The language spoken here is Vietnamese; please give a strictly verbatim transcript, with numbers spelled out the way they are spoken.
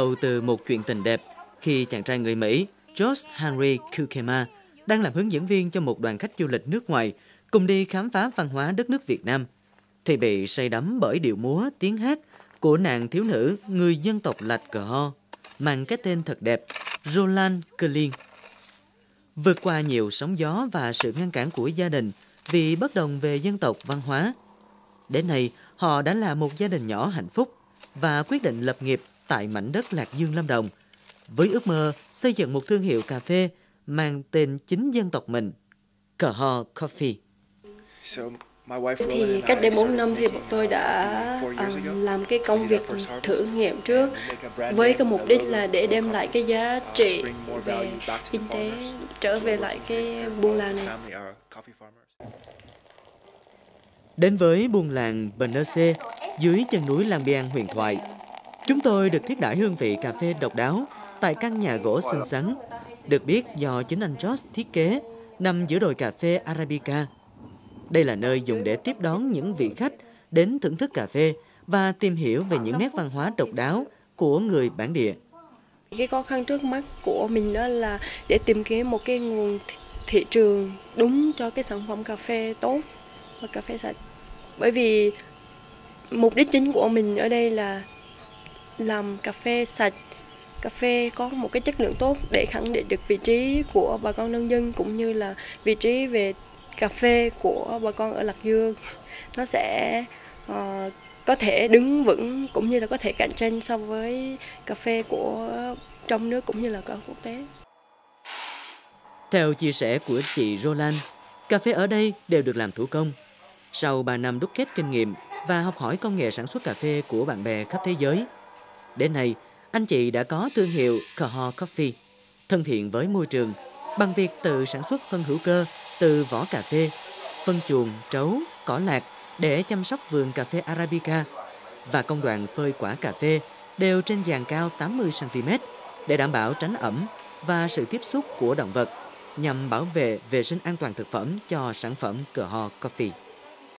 đầu từ một chuyện tình đẹp khi chàng trai người Mỹ George Henry Kukema đang làm hướng dẫn viên cho một đoàn khách du lịch nước ngoài cùng đi khám phá văn hóa đất nước Việt Nam, thì bị say đắm bởi điệu múa, tiếng hát của nàng thiếu nữ người dân tộc Lạch K'ho mang cái tên thật đẹp Rolan Cơ Liêng. Vượt qua nhiều sóng gió và sự ngăn cản của gia đình vì bất đồng về dân tộc, văn hóa, đến nay họ đã là một gia đình nhỏ hạnh phúc và quyết định lập nghiệp tại mảnh đất Lạc Dương, Lâm Đồng, với ước mơ xây dựng một thương hiệu cà phê mang tên chính dân tộc mình, K'Ho Coffee. Thì cách đây bốn năm thì bọn tôi đã um, làm cái công việc thử nghiệm trước với cái mục đích là để đem lại cái giá trị về kinh tế trở về lại cái buôn làng này. Đến với buôn làng Bơn Nơ C dưới chân núi Langbiang, huyền thoại, chúng tôi được thiết đãi hương vị cà phê độc đáo tại căn nhà gỗ xinh xắn, được biết do chính anh George thiết kế, nằm giữa đồi cà phê Arabica. Đây là nơi dùng để tiếp đón những vị khách đến thưởng thức cà phê và tìm hiểu về những nét văn hóa độc đáo của người bản địa. Cái khó khăn trước mắt của mình đó là để tìm kiếm một cái nguồn thị trường đúng cho cái sản phẩm cà phê tốt và cà phê sạch. Bởi vì mục đích chính của mình ở đây là làm cà phê sạch, cà phê có một cái chất lượng tốt để khẳng định được vị trí của bà con nông dân cũng như là vị trí về cà phê của bà con ở Lạc Dương. Nó sẽ uh, có thể đứng vững cũng như là có thể cạnh tranh so với cà phê của trong nước cũng như là cả quốc tế. Theo chia sẻ của chị Rolan, cà phê ở đây đều được làm thủ công. Sau ba năm đúc kết kinh nghiệm và học hỏi công nghệ sản xuất cà phê của bạn bè khắp thế giới, đến nay anh chị đã có thương hiệu K'Ho Coffee, thân thiện với môi trường bằng việc tự sản xuất phân hữu cơ từ vỏ cà phê, phân chuồng, trấu, cỏ lạc để chăm sóc vườn cà phê Arabica, và công đoạn phơi quả cà phê đều trên giàn cao tám mươi xăng-ti-mét để đảm bảo tránh ẩm và sự tiếp xúc của động vật, nhằm bảo vệ vệ sinh an toàn thực phẩm cho sản phẩm K'Ho Coffee.